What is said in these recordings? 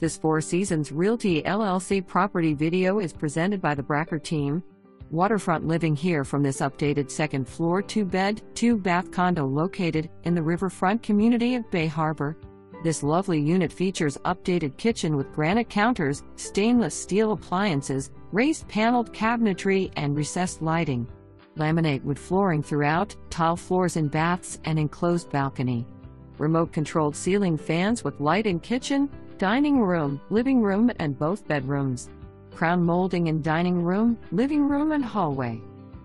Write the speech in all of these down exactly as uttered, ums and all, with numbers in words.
This Four Seasons Realty L L C property video is presented by the Bracher team. Waterfront living here from this updated second floor two-bed, two-bath condo located in the riverfront community of Bay Harbor. This lovely unit features updated kitchen with granite counters, stainless steel appliances, raised paneled cabinetry and recessed lighting. Laminate wood flooring throughout, tile floors in baths and enclosed balcony. Remote-controlled ceiling fans with light in kitchen, dining room, living room and both bedrooms. Crown molding in dining room, living room and hallway.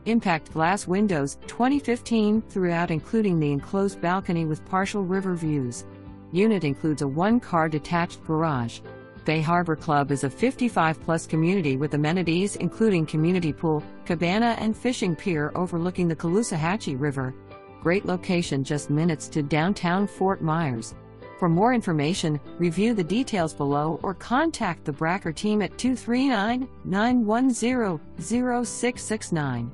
Impact glass windows, twenty fifteen throughout including the enclosed balcony with partial river views. Unit includes a one-car detached garage. Bay Harbor Club is a fifty-five plus community with amenities including community pool, cabana and fishing pier overlooking the Caloosahatchee River. Great location, just minutes to downtown Fort Myers. For more information, review the details below or contact the Bracher team at two three nine, nine one zero, zero six six nine.